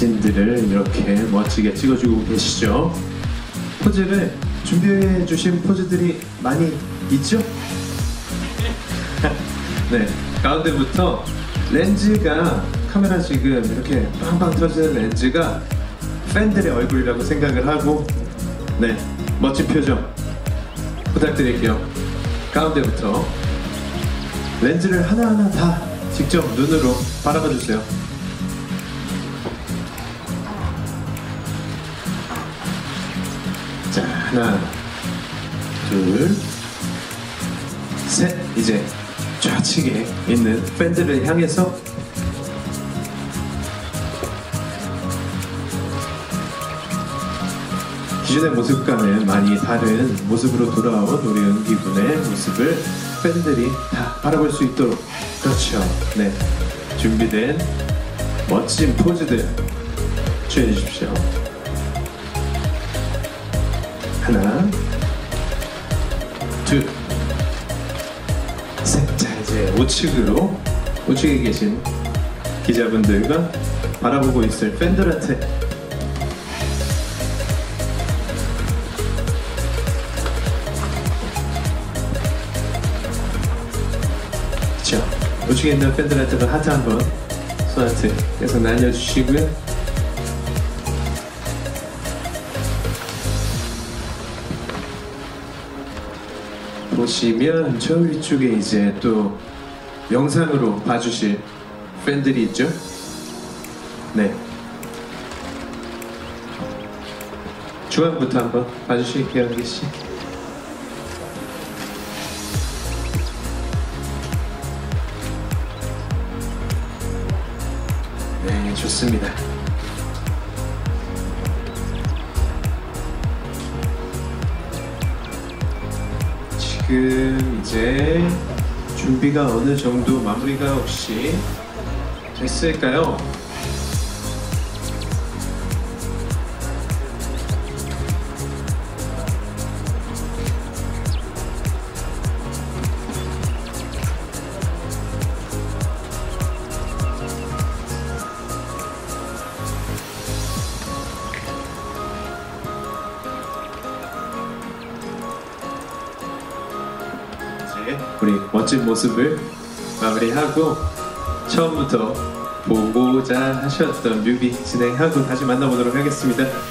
사진들을 이렇게 멋지게 찍어주고 계시죠. 포즈를 준비해 주신 포즈들이 많이 있죠? 네, 가운데부터 렌즈가, 카메라 지금 이렇게 빵빵 터지는 렌즈가 팬들의 얼굴이라고 생각을 하고, 네, 멋진 표정 부탁드릴게요. 가운데부터 렌즈를 하나하나 다 직접 눈으로 바라봐주세요. 자, 하나, 둘, 셋. 이제 좌측에 있는 팬들을 향해서 기존의 모습과는 많이 다른 모습으로 돌아온 우리 은기 군의 모습을 팬들이 다 바라볼 수 있도록, 그렇죠. 네, 준비된 멋진 포즈들 취해 주십시오. 하나, 둘, 셋. 자, 이제 우측에 계신 기자분들과 바라보고 있을 팬들한테 우측에 있는 팬들한테도 하트 한번 손한테 계속 날려주시고요. 보시면 저 위쪽에 이제 또 영상으로 봐주실 팬들이 있죠? 네, 중앙부터 한번 봐주실게요, 은기씨. 네, 좋습니다. 지금 이제 준비가 어느 정도 마무리가 혹시 됐을까요? 우리 멋진 모습을 마무리하고 처음부터 보고자 하셨던 뮤비 진행하고 다시 만나보도록 하겠습니다.